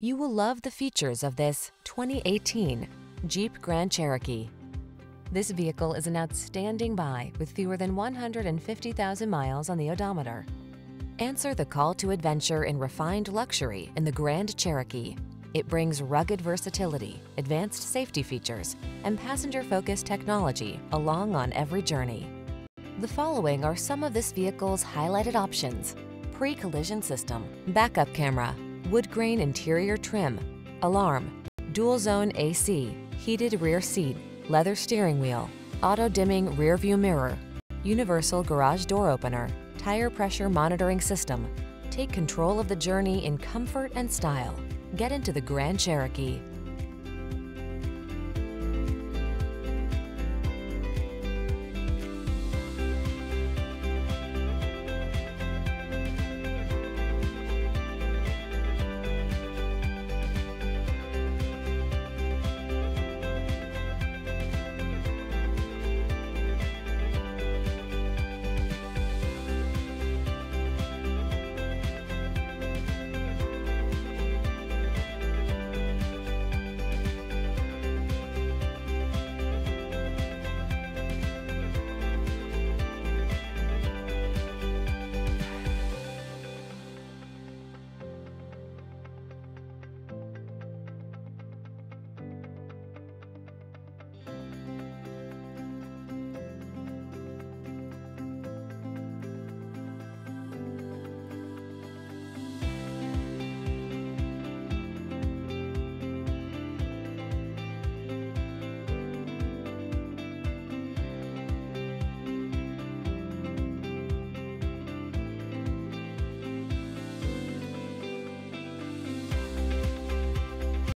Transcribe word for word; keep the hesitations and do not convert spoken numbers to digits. You will love the features of this twenty eighteen Jeep Grand Cherokee. This vehicle is an outstanding buy with fewer than one hundred fifty thousand miles on the odometer. Answer the call to adventure in refined luxury in the Grand Cherokee. It brings rugged versatility, advanced safety features, and passenger-focused technology along on every journey. The following are some of this vehicle's highlighted options: pre-collision system, backup camera, wood grain interior trim, alarm, dual zone A C, heated rear seat, leather steering wheel, auto-dimming rear view mirror, universal garage door opener, tire pressure monitoring system. Take control of the journey in comfort and style. Get into the Grand Cherokee.